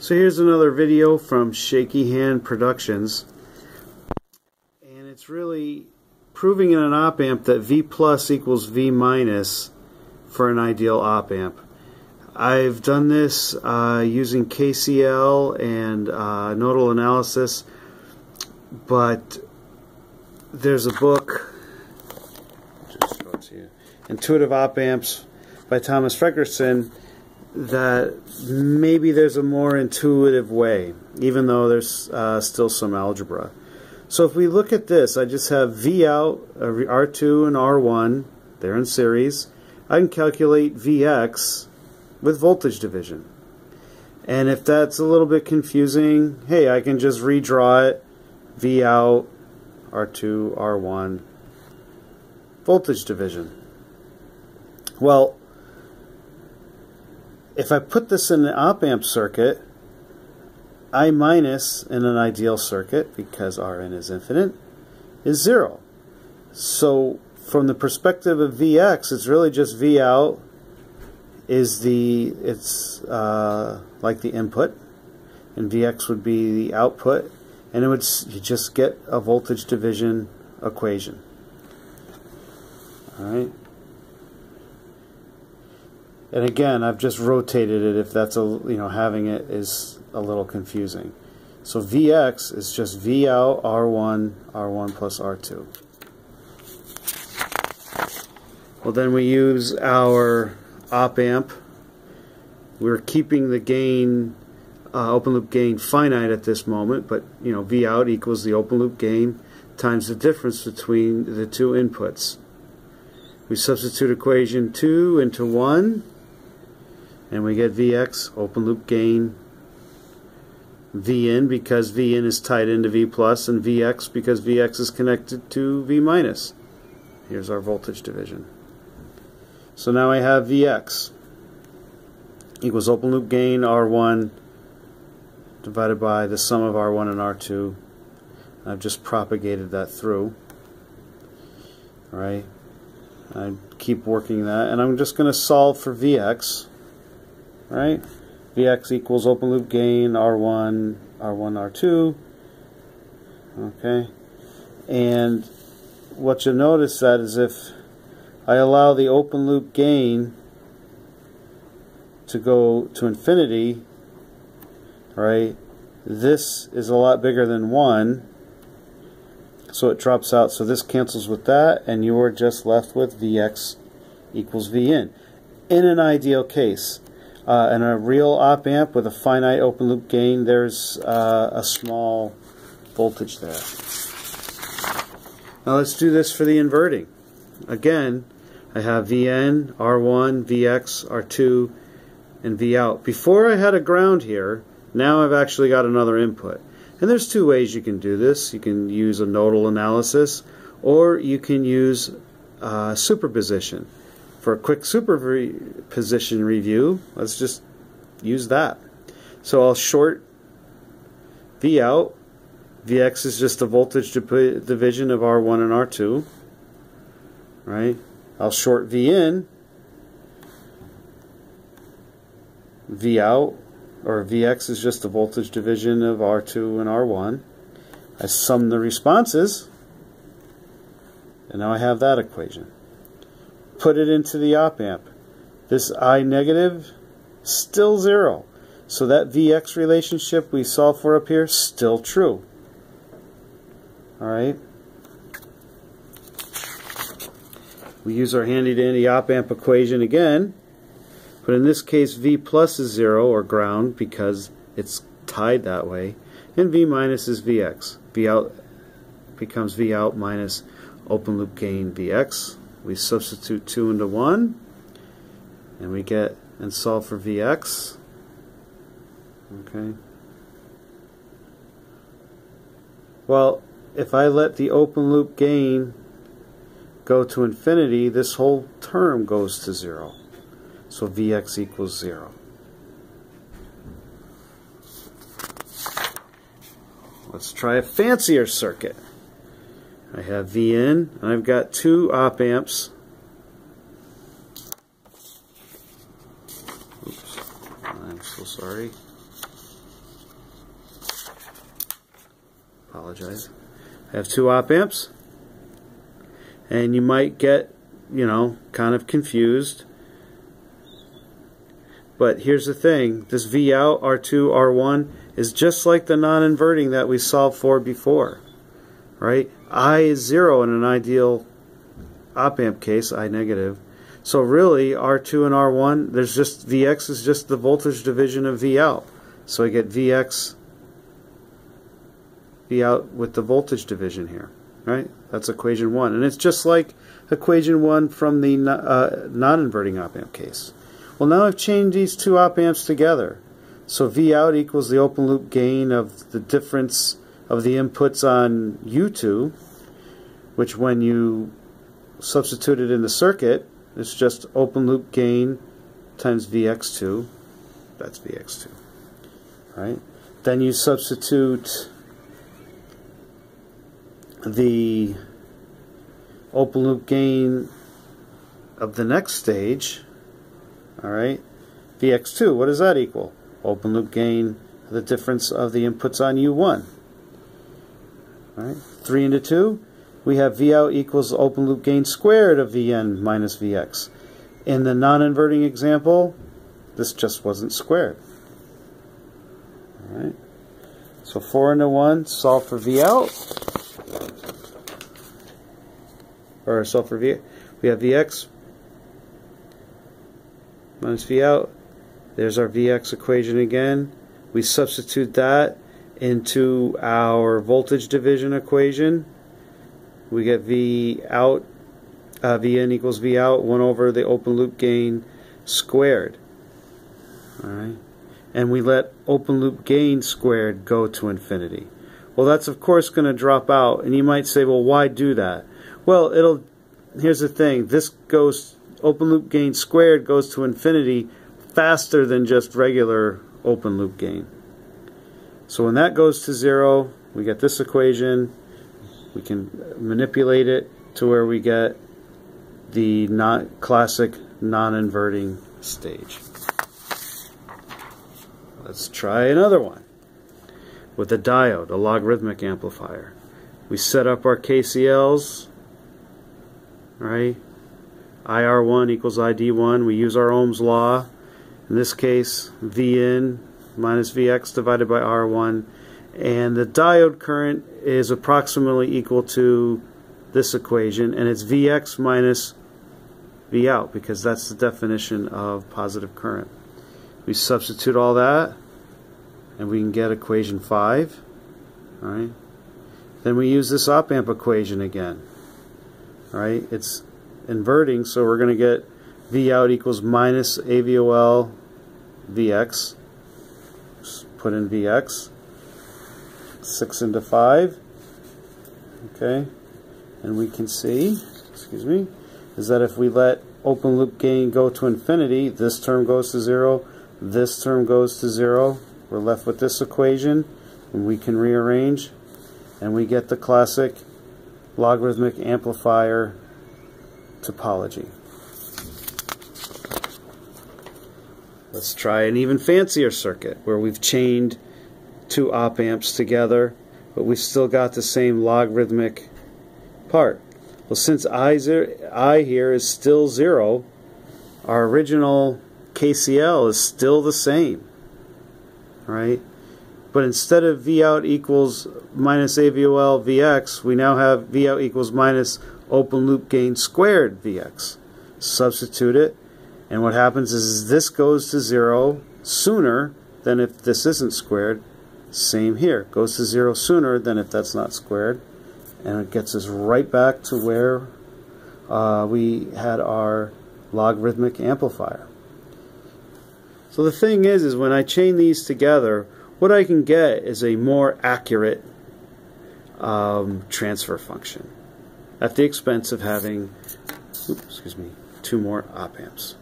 So here's another video from Shaky Hand Productions, and it's really proving in an op amp that V plus equals V minus for an ideal op amp. I've done this using KCL and nodal analysis, but there's a book, just show it to you, Intuitive Op Amps by Thomas Ferguson, that maybe there's a more intuitive way, even though there's still some algebra. So if we look at this, I just have V out, R2 and R1, they're in series. I can calculate Vx with voltage division. And if that's a little bit confusing, hey, I can just redraw it, V out, R2, R1, voltage division. Well, if I put this in an op amp circuit, I minus in an ideal circuit, because Rn is infinite, is 0. So from the perspective of Vx, it's really just V out is the, it's like the input, and Vx would be the output, and it would, you just get a voltage division equation. All right. And again, I've just rotated it if that's, having it is a little confusing. So Vx is just V out R1, R1 plus R2. Well, then we use our op amp. We're keeping the gain, open loop gain finite at this moment, but V out equals the open loop gain times the difference between the two inputs. We substitute equation 2 into 1. And we get Vx, open loop gain, Vin, because Vin is tied into V plus, and Vx because Vx is connected to V minus. Here's our voltage division. So now I have Vx equals open loop gain R1 divided by the sum of R1 and R2. I've just propagated that through. All right. I keep working that, and I'm just going to solve for Vx. Right? Vx equals open loop gain R1, R1, R2. Okay. And what you'll notice that is if I allow the open loop gain to go to infinity, right, this is a lot bigger than 1, so it drops out. So this cancels with that, and you are just left with Vx equals Vin in an ideal case. In a real op amp with a finite open loop gain, there's a small voltage there. Now let's do this for the inverting. Again, I have Vn, R1, Vx, R2, and V out. Before I had a ground here, now I've actually got another input. And there's two ways you can do this. You can use a nodal analysis, or you can use superposition. For a quick superposition review, let's just use that. So I'll short V out. Vx is just the voltage division of R1 and R2. Right? I'll short V in. V out, or Vx is just the voltage division of R2 and R1. I sum the responses, and now I have that equation. Put it into the op amp. This I negative, still 0. So that Vx relationship we solved for up here, still true. Alright. We use our handy dandy op amp equation again. But in this case, V plus is 0, or ground, because it's tied that way. And V minus is Vx. V out becomes V out minus open loop gain Vx. We substitute 2 into 1, and we get and solve for Vx. Okay. Well, if I let the open loop gain go to infinity, this whole term goes to 0. So Vx equals 0. Let's try a fancier circuit. I have Vn, and I've got two op amps. Oops, I'm so sorry. apologize. I have two op amps, and you might get, you know, kind of confused. But here's the thing, this V out, R2, R1 is just like the non-inverting that we solved for before, right? I is 0 in an ideal op amp case, I negative. So really, R2 and R1, there's just, Vx is just the voltage division of V out. So I get Vx, V out with the voltage division here, right? That's equation 1. And it's just like equation 1 from the non-inverting op amp case. Well, now I've changed these two op amps together. So V out equals the open loop gain of the difference of the inputs on U2, which when you substitute it in the circuit, it's just open loop gain times Vx2. That's Vx2. Right? Then you substitute the open loop gain of the next stage. Alright, Vx2, what does that equal? Open loop gain, the difference of the inputs on U1. Alright, 3 into 2, we have V out equals open loop gain squared of Vn minus Vx. In the non-inverting example, this just wasn't squared. Alright, so 4 into 1, solve for V out. Or solve for V, we have Vx minus V out. There's our Vx equation again. We substitute that into our voltage division equation. We get V out, Vn equals V out 1 over the open loop gain squared. All right, and we let open loop gain squared go to infinity. Well, that's of course going to drop out, and you might say, well, why do that? Well, it'll. Here's the thing. This goes. Open loop gain squared goes to infinity faster than just regular open loop gain. So when that goes to 0, we get this equation. We can manipulate it to where we get the classic non-inverting stage. Let's try another one with a diode, a logarithmic amplifier. We set up our KCLs, right? IR1 equals ID1. We use our Ohm's law. In this case, Vn minus Vx divided by R1. And the diode current is approximately equal to this equation. And it's Vx minus V out, because that's the definition of positive current. We substitute all that, and we can get equation 5. All right. Then we use this op amp equation again. All right. It's inverting, so we're going to get V out equals minus AVOL Vx. Just put in Vx. 6 into 5. Okay. And we can see, excuse me, is that if we let open loop gain go to infinity, this term goes to 0, this term goes to 0. We're left with this equation, and we can rearrange, and we get the classic logarithmic amplifier topology. Let's try an even fancier circuit where we've chained two op amps together, but we've still got the same logarithmic part. Well, since I here is still 0, our original KCL is still the same, right? But instead of V out equals minus AVOL Vx, we now have V out equals minus open loop gain squared Vx. Substitute it, and what happens is this goes to 0 sooner than if this isn't squared. Same here, goes to 0 sooner than if that's not squared, and it gets us right back to where we had our logarithmic amplifier. So the thing is when I chain these together, what I can get is a more accurate transfer function, at the expense of having, oops, excuse me, two more op amps.